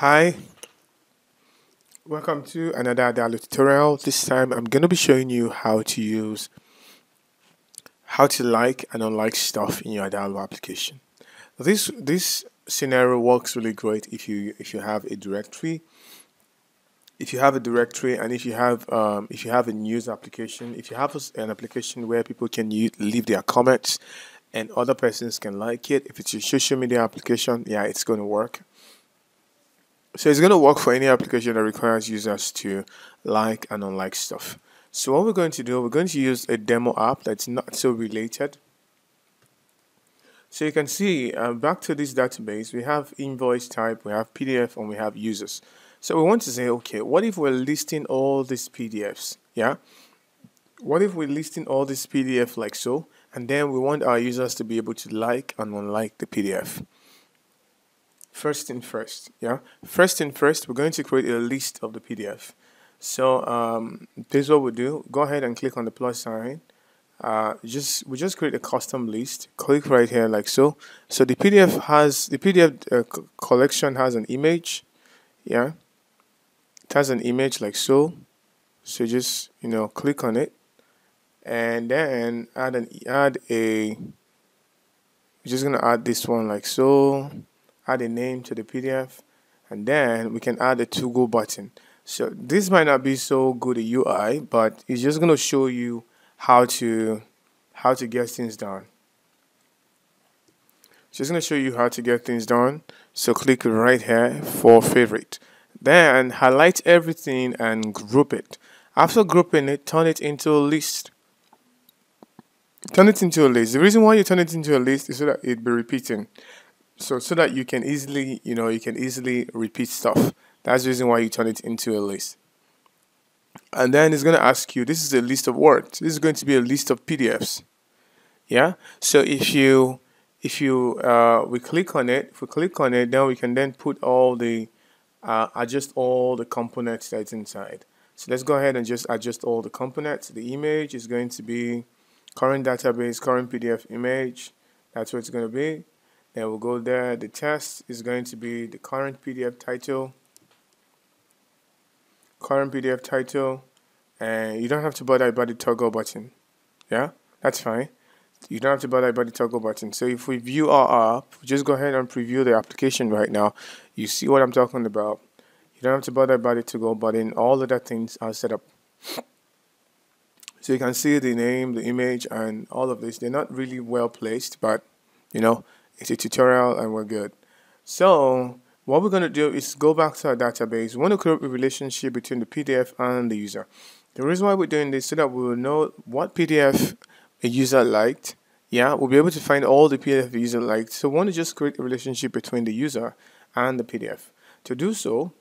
Hi, welcome to another Adalo tutorial. This time I'm going to be showing you how to like and unlike stuff in your Adalo application. This scenario works really great if you have a directory. If you have a directory and if you have a news application, if you have an application where people can leave their comments and other persons can like it, if it's a social media application, yeah, it's going to work. So it's going to work for any application that requires users to like and unlike stuff. So what we're going to do, we're going to use a demo app that's not so related. So you can see back to this database, we have invoice type, we have PDF, and we have users. So we want to say, okay, what if we're listing all these PDFs? Yeah. What if we're listing all these PDF like so, and then we want our users to be able to like and unlike the PDF? First thing first, yeah. First thing first, we're going to create a list of the PDF. So this is what we do. Go ahead and click on the plus sign. We just create a custom list. Click right here like so. So the PDF has collection has an image, yeah. It has an image like so. So just click on it, and then we're just gonna add this one like so. Add a name to the PDF, and then we can add a to go button. So this might not be so good a UI, but it's just going to show you how to get things done. It's just going to show you how to get things done. So click right here for favorite, then highlight everything and group it. After grouping it, turn it into a list. Turn it into a list. The reason why you turn it into a list is so that it be repeating. So that you can easily, repeat stuff. That's the reason why you turn it into a list. And then it's going to ask you, this is a list of words. This is going to be a list of PDFs. Yeah. So if we click on it, then we can put all the, adjust all the components that's inside. So let's go ahead and just adjust all the components. The image is going to be current database, current PDF image. That's what it's going to be. And we'll go there. The test is going to be the current PDF title. Current PDF title. And you don't have to bother about the toggle button. Yeah, that's fine. You don't have to bother about the toggle button. So if we view our app, just go ahead and preview the application right now. You see what I'm talking about. You don't have to bother about the toggle button. All of that things are set up. So you can see the name, the image, and all of this. They're not really well placed, but it's a tutorial and we're good. So what we're going to do is go back to our database. We want to create a relationship between the PDF and the user. The reason why we're doing this is so that we will know what PDF a user liked. Yeah, we'll be able to find all the PDF the user liked. So we want to just create a relationship between the user and the PDF. To do so,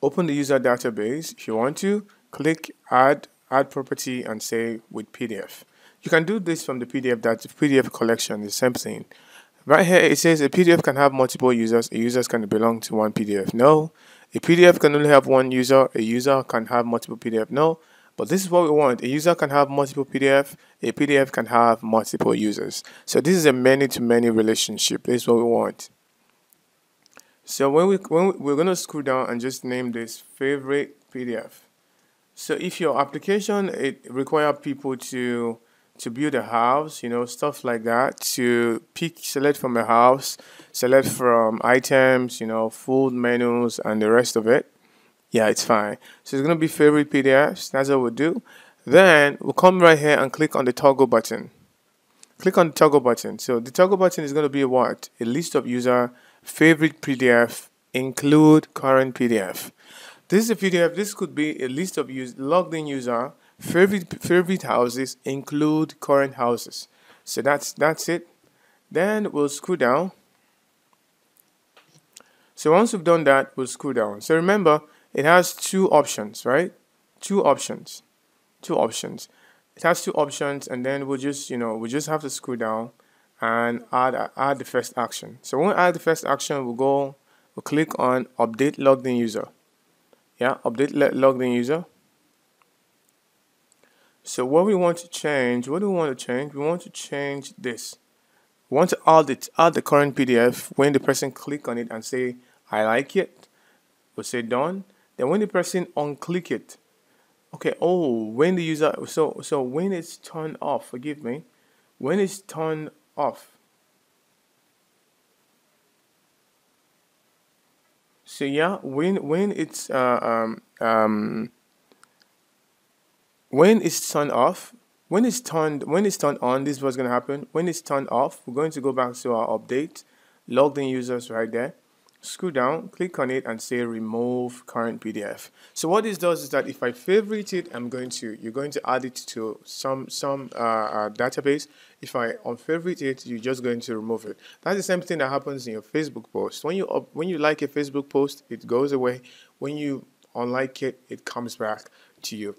open the user database. If you want to, click add property and say with PDF. You can do this from the PDF. That PDF collection is the same thing. Right here it says a PDF can have multiple users. A user can belong to one PDF. No. A PDF can only have one user. A user can have multiple PDF. No. But this is what we want. A user can have multiple PDF. A PDF can have multiple users. So this is a many-to-many relationship. This is what we want. So we're gonna scroll down and just name this favorite PDF. So if your application requires people to build a house, stuff like that, to select from a house, select from items, food menus and the rest of it, yeah, it's fine. So it's going to be favorite PDFs. That's what we'll do. Then we'll come right here and click on the toggle button. Click on the toggle button. So the toggle button is going to be what? A list of user, favorite PDF, include current PDF. This is a PDF. This could be a list of logged in user, favorite houses, include current houses. So that's it. Then we'll scroll down. So once we've done that, we'll scroll down. So remember, it has two options, right? Two options. It has two options, and then we'll just we just have to scroll down and add the first action. So when we add the first action, we'll click on update logged in user. Yeah, update logged in user. So what do we want to change? We want to change this. We want to add the current PDF when the person click on it and say I like it. We'll say done. Then when the person unclick it, okay, oh, when the user, so when it's turned off, forgive me, when it's turned off. So yeah, when it's turned on, this is what's gonna happen. When it's turned off, we're going to go back to our update, logged in users right there, scroll down, click on it and say remove current PDF. So what this does is that if I favorite it, you're going to add it to some database. If I unfavorite it, you're just going to remove it. That's the same thing that happens in your Facebook post. When you like a Facebook post, it goes away. When you unlike it, it comes back to you.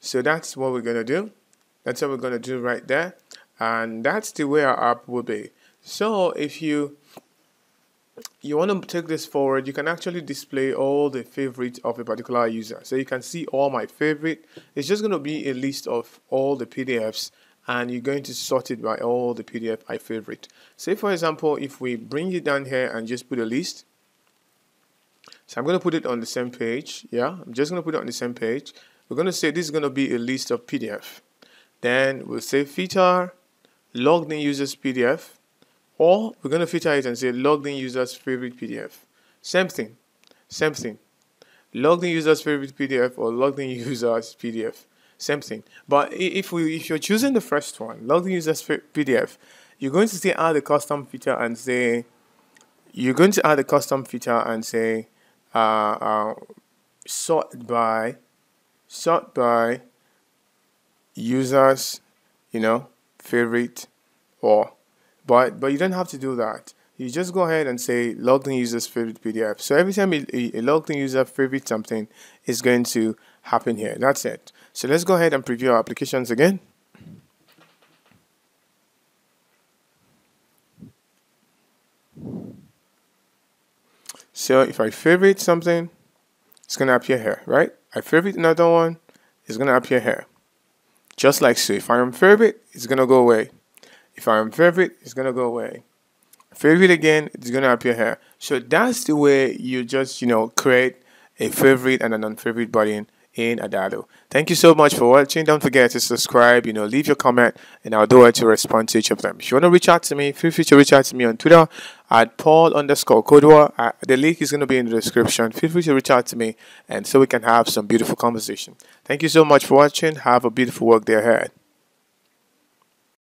So that's what we're going to do. That's what we're going to do right there. And that's the way our app will be. So if you want to take this forward, you can actually display all the favorites of a particular user. So you can see all my favorite. It's just going to be a list of all the PDFs, and you're going to sort it by all the PDF I favorite. Say for example, if we bring it down here and just put a list. So I'm going to put it on the same page. Yeah, I'm just going to put it on the same page. We're going to say this is going to be a list of PDF. Then we'll say feature logged in users PDF. Or we're going to feature it and say logged in users favorite PDF. Same thing. Logged in users favorite PDF or logged in users PDF. Same thing. But if you're choosing the first one, logged in users PDF, you're going to say add a custom feature and say sort by users, favorite or. But you don't have to do that. You just go ahead and say logged in user's favorite PDF. So every time a logged in user favorite something is going to happen here. That's it. So let's go ahead and preview our applications again. So if I favorite something, it's going to appear here, right? I favorite another one, it's going to appear here. Just like so. If I unfavorite, it's going to go away. If I unfavorite, it's going to go away. Favorite again, it's going to appear here. So that's the way you just, create a favorite and an unfavorite button in Adalo. Thank you so much for watching. Don't forget to subscribe, leave your comment, and I'll do it to respond to each of them. If you want to reach out to me, feel free to reach out to me on Twitter at @paul_kodua. The link is going to be in the description. Feel free to reach out to me, and so we can have some beautiful conversation. Thank you so much for watching. Have a beautiful work day ahead.